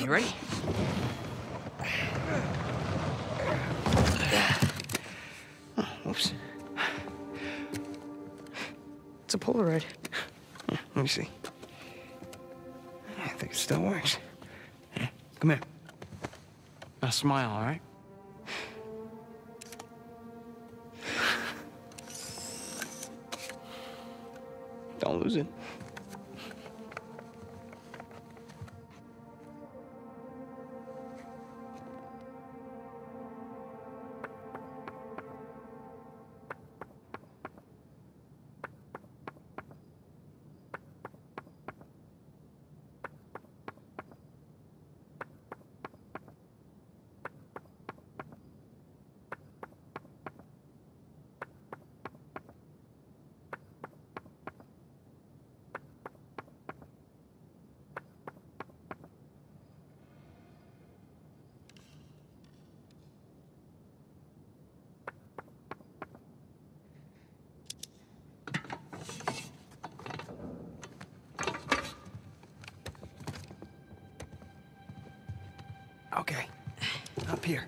You ready? Oh, oops. It's a Polaroid. Let me see. I think it still works. Come here. Now smile, all right? Don't lose it. Okay, up here.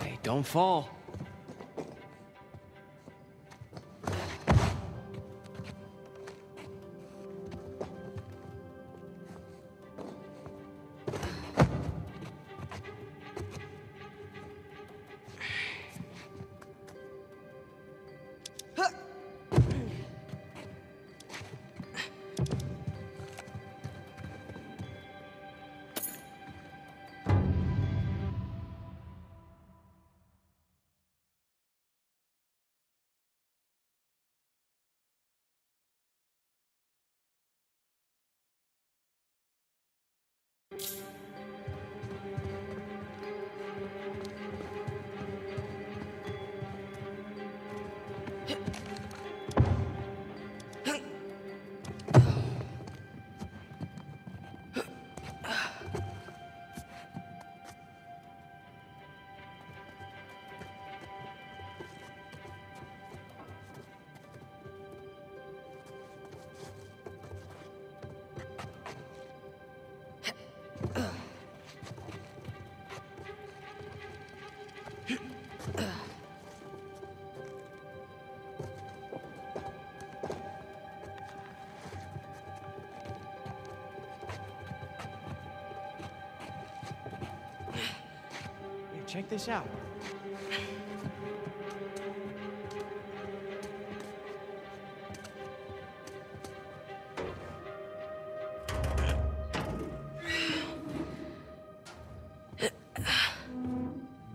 Hey, don't fall. Check this out.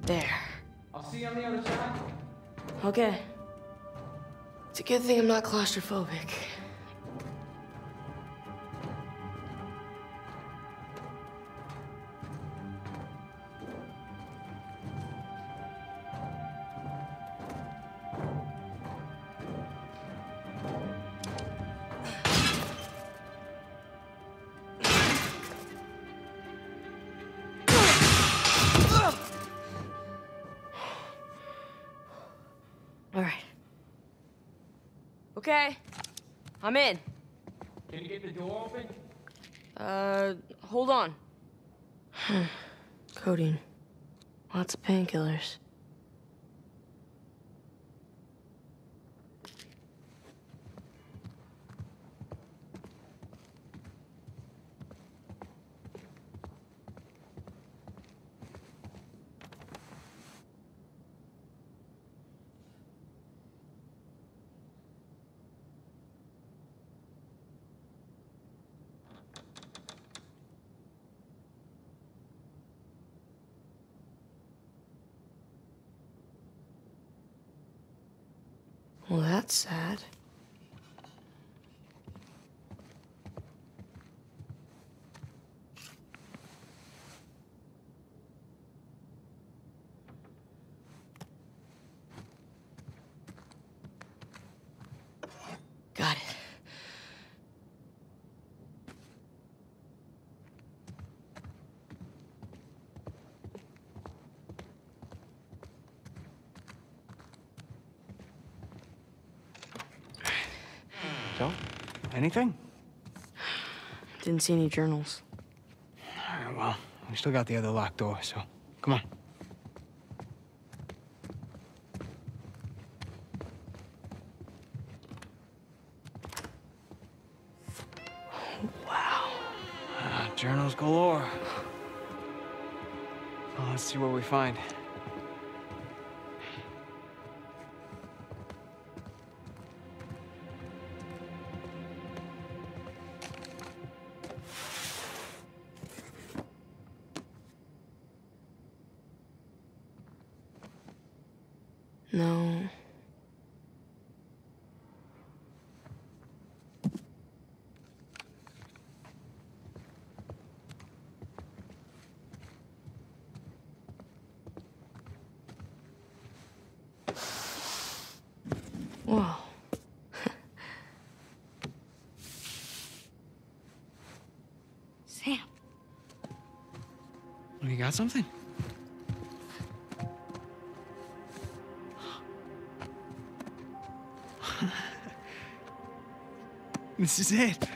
There. I'll see you on the other side. Okay. It's a good thing I'm not claustrophobic. Okay, I'm in. Can you get the door open? Hold on. Codeine. Lots of painkillers. Well, that's sad. Got it. So, anything? Didn't see any journals. well, we still got the other locked door, so come on. Wow. Journals galore. Well, let's see what we find. No. Whoa. Sam. You got something? This is it.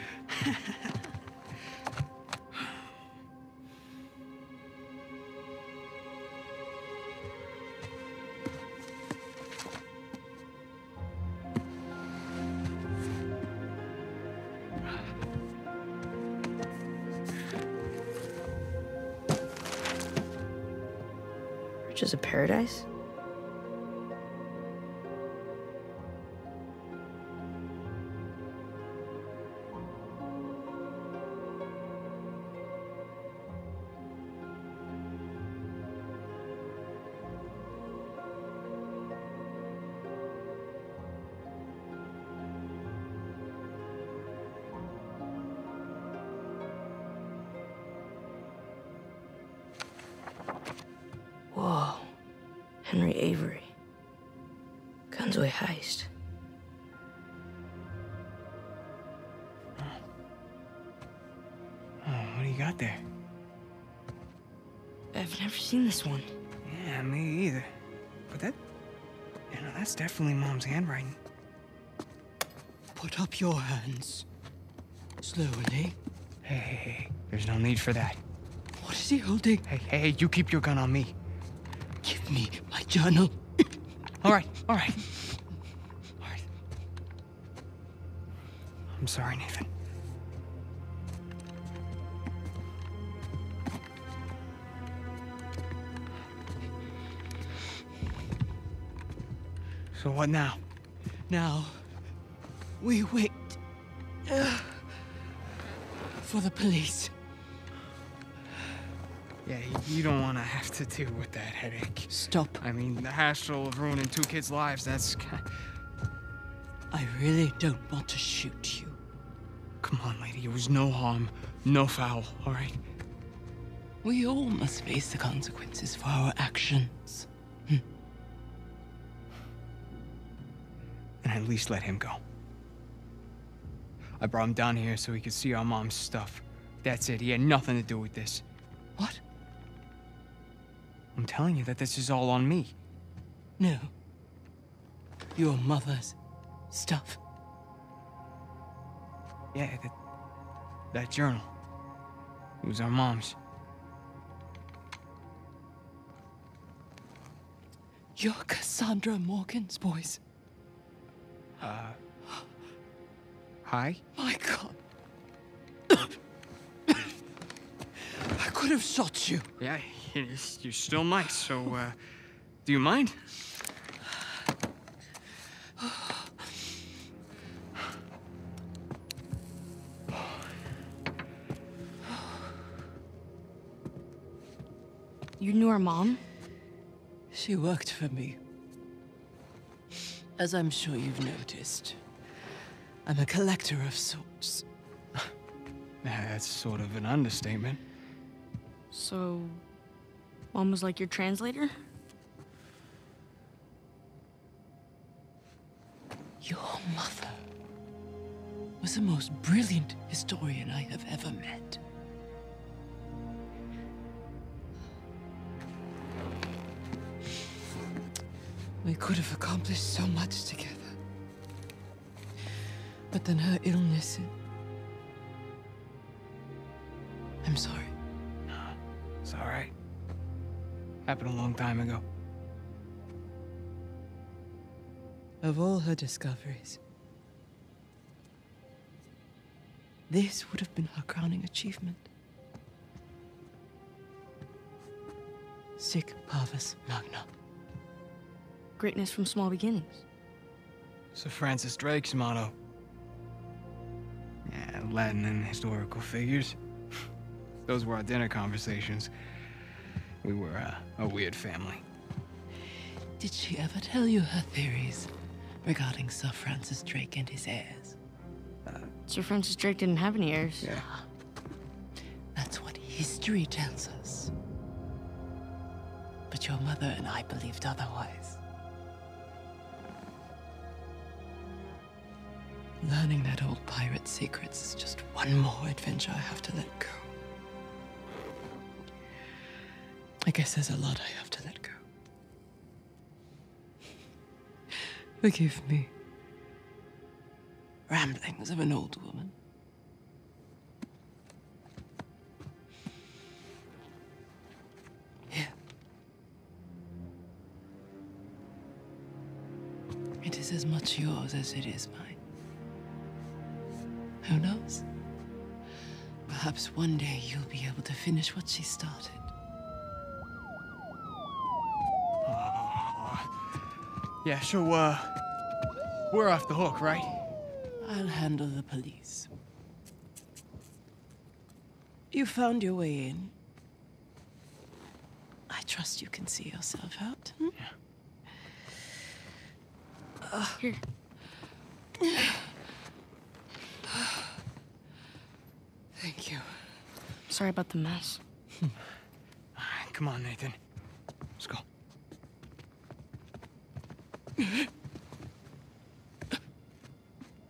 Which is a paradise? Henry Avery. Gunsway Heist. Oh, what do you got there? I've never seen this one. Yeah, me either. But that... You know, that's definitely Mom's handwriting. Put up your hands. Slowly. Hey. There's no need for that. What is he holding? Hey, you keep your gun on me. Give me my journal. All right. I'm sorry, Nathan. So what now? Now, we wait for the police. Yeah, you don't want to have to deal with that headache. Stop. I mean, the hassle of ruining two kids' lives, that's kind of... I really don't want to shoot you. Come on, lady. It was no harm, no foul, all right? We all must face the consequences for our actions. And at least let him go. I brought him down here so he could see our mom's stuff. That's it. He had nothing to do with this. What? I'm telling you that this is all on me. No. Your mother's stuff. Yeah, that journal. It was our mom's. You're Cassandra Morgan's boys. Hi? My God. I could have shot you. Yeah, you still might, so, do you mind? You knew her mom? She worked for me. As I'm sure you've noticed, I'm a collector of sorts. That's sort of an understatement. So, Mom was like your translator? Your mother was the most brilliant historian I have ever met. We could have accomplished so much together. But then her illness... I'm sorry. It's all right. Happened a long time ago. Of all her discoveries, this would have been her crowning achievement. Sic Parvis Magna. Greatness from small beginnings. Sir Francis Drake's motto. Yeah, Latin and historical figures. Those were our dinner conversations. We were a weird family. Did she ever tell you her theories regarding Sir Francis Drake and his heirs? Sir Francis Drake didn't have any heirs. Yeah. That's what history tells us. But your mother and I believed otherwise. Learning that old pirate's secrets is just one more adventure I have to let go. I guess there's a lot I have to let go. Forgive me. Ramblings of an old woman. Here. It is as much yours as it is mine. Who knows? Perhaps one day you'll be able to finish what she started. Yeah, so, we're off the hook, right? I'll handle the police. You found your way in. I trust you can see yourself out. Hmm? Yeah. Here. Thank you. Sorry about the mess. All right, come on, Nathan. Let's go.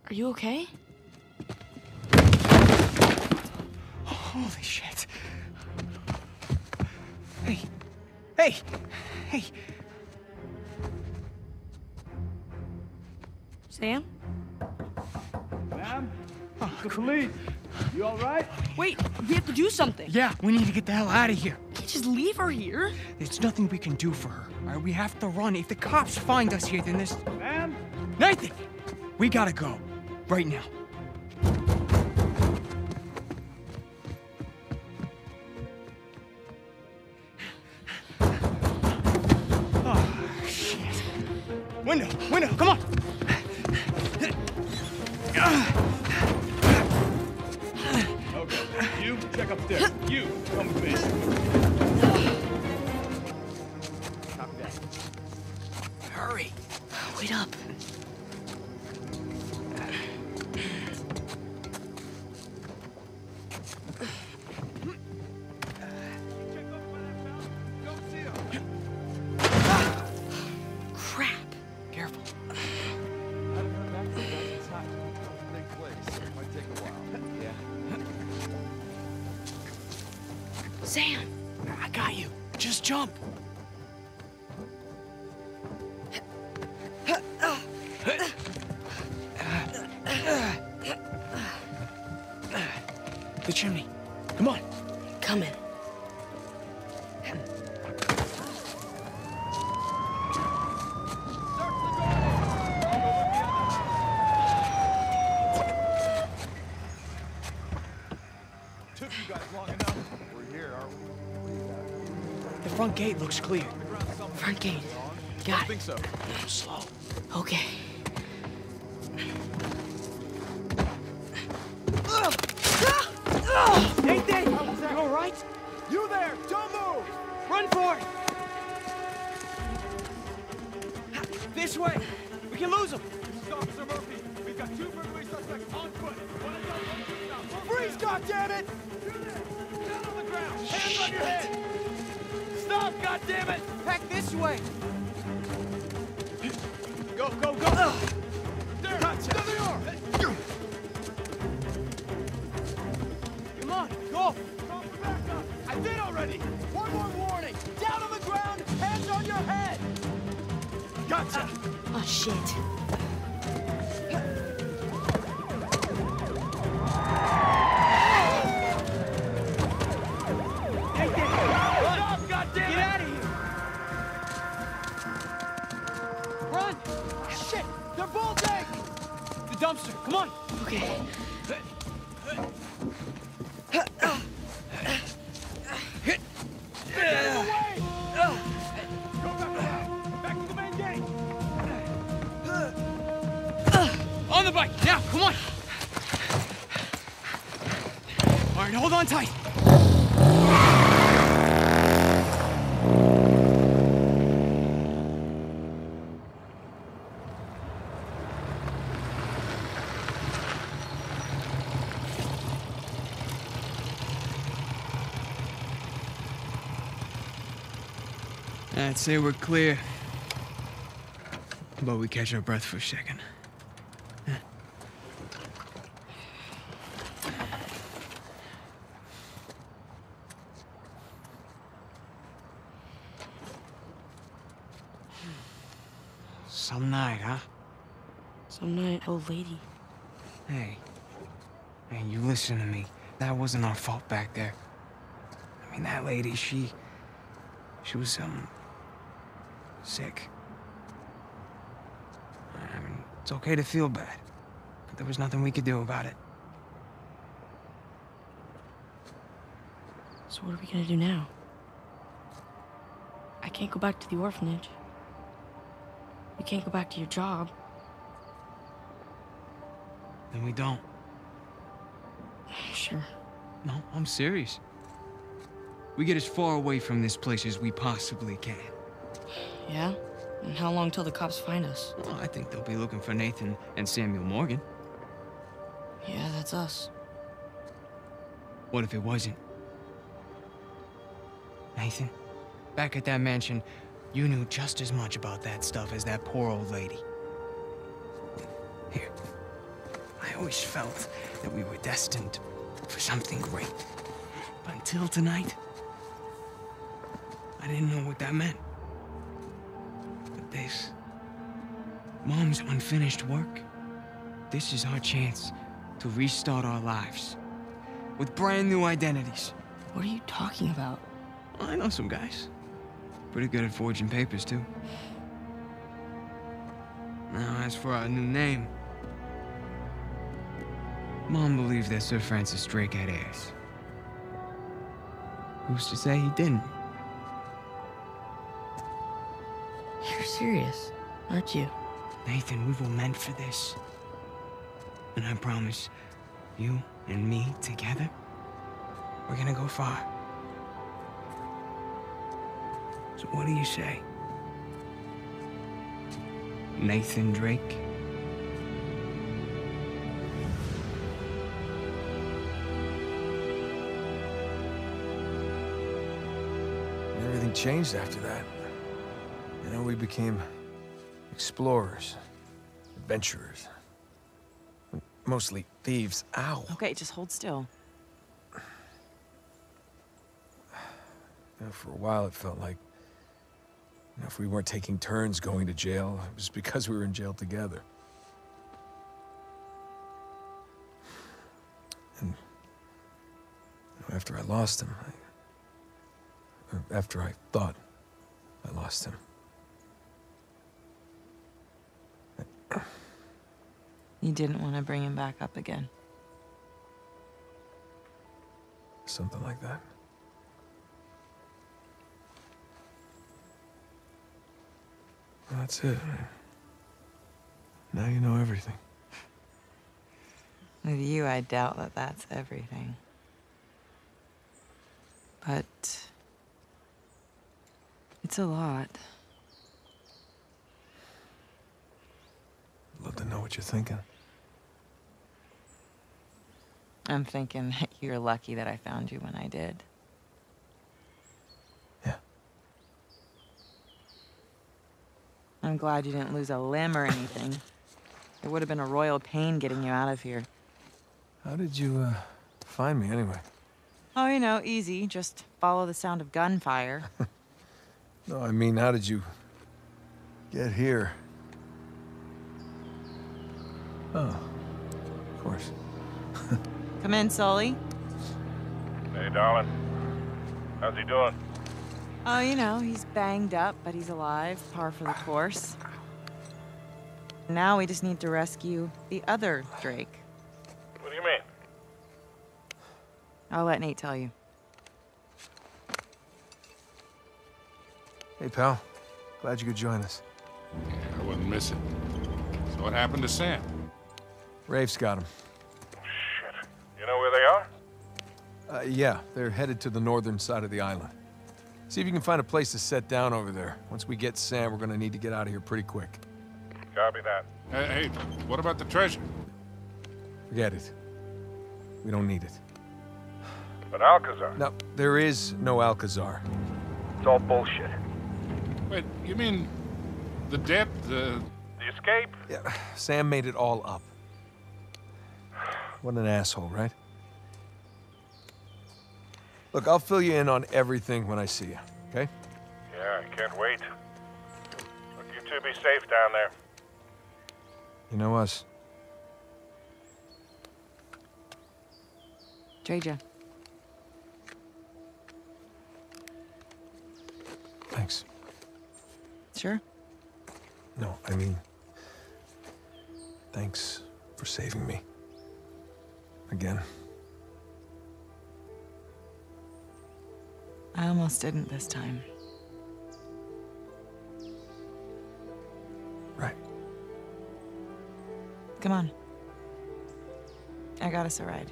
Are you okay? Holy shit. Hey. Hey. Hey. Sam? Ma'am? Oh, the police. You all right? Wait, we have to do something. Yeah, we need to get the hell out of here. We can't just leave her here. There's nothing we can do for her. All right, we have to run. If the cops find us here, then this... Ma'am? Nathan! We gotta go. Right now. Oh, shit. Window, window, come on! Okay, you check up there. You come with me. Stop that. Hurry. Wait up. Sam! I got you. Just jump. The chimney. Come on. Coming. Front gate looks clear. Front gate. Got it. I think so. I'm slow. Okay. Nathan! You all right? You there! Don't move! Run for it! This way! We can lose him! Officer Murphy, we've got two burglary suspects on foot. Freeze, goddammit! You there! Down on the ground! Hands on your head! Stop, goddammit! Back this way! Go, go, go! There! Gotcha. There they are! Come on, go! Go for backup! I did already! One more warning! Down on the ground, hands on your head! Gotcha! Oh, shit. Take this! They're bolting! The dumpster, come on! Okay. Get away! Go back! Back to the main gate! On the bike, now, come on! All right, hold on tight. I'd say we're clear, but we catch our breath for a second. Some night, huh? Some night, old lady. Hey. Hey, you listen to me. That wasn't our fault back there. I mean, that lady, she was, sick. I mean, it's okay to feel bad, but there was nothing we could do about it. So what are we gonna do now? I can't go back to the orphanage. You can't go back to your job. Then we don't. Sure. No, I'm serious. We get as far away from this place as we possibly can. Yeah? And how long till the cops find us? Well, I think they'll be looking for Nathan and Samuel Morgan. Yeah, that's us. What if it wasn't? Nathan, back at that mansion, you knew just as much about that stuff as that poor old lady. Here. I always felt that we were destined for something great. But until tonight, I didn't know what that meant. This. Mom's unfinished work. This is our chance to restart our lives with brand new identities. What are you talking about? I know some guys. Pretty good at forging papers, too. Now, as for our new name, Mom believed that Sir Francis Drake had heirs. Who's to say he didn't? You're serious, aren't you? Nathan, we were meant for this. And I promise, you and me together, we're gonna go far. So what do you say? Nathan Drake? Everything changed after that. You know, we became explorers, adventurers, mostly thieves. Ow! Okay, just hold still. You know, for a while it felt like, you know, if we weren't taking turns going to jail, it was because we were in jail together. And you know, after I lost him, or after I thought I lost him. You didn't want to bring him back up again. Something like that. Well, that's it. Now you know everything. With you, I doubt that that's everything. But it's a lot. I'd love to know what you're thinking. I'm thinking that you're lucky that I found you when I did. Yeah. I'm glad you didn't lose a limb or anything. It would have been a royal pain getting you out of here. How did you, find me anyway? Oh, you know, easy. Just follow the sound of gunfire. No, I mean, how did you get here? Oh, of course. Come in, Sully. Hey, darling. How's he doing? Oh, you know, he's banged up, but he's alive. Par for the course. Now we just need to rescue the other Drake. What do you mean? I'll let Nate tell you. Hey, pal. Glad you could join us. Yeah, I wouldn't miss it. So what happened to Sam? Rafe's got him. Oh, shit. You know where they are? Yeah. They're headed to the northern side of the island. See if you can find a place to set down over there. Once we get Sam, we're gonna need to get out of here pretty quick. Copy that. Hey, what about the treasure? Forget it. We don't need it. But Alcazar? No, there is no Alcazar. It's all bullshit. Wait, you mean the debt, the escape? Yeah, Sam made it all up. What an asshole, right? Look, I'll fill you in on everything when I see you, okay? Yeah, I can't wait. Look, you two be safe down there. You know us. Treja. Thanks. Sure? No, I mean, thanks for saving me. Again. I almost didn't this time. Right. Come on. I got us a ride.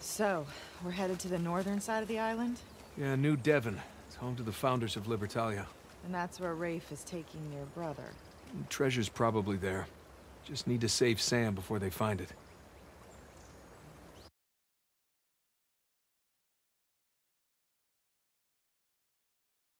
So, we're headed to the northern side of the island? Yeah, New Devon. It's home to the founders of Libertalia. And that's where Rafe is taking your brother. The treasure's probably there. Just need to save Sam before they find it.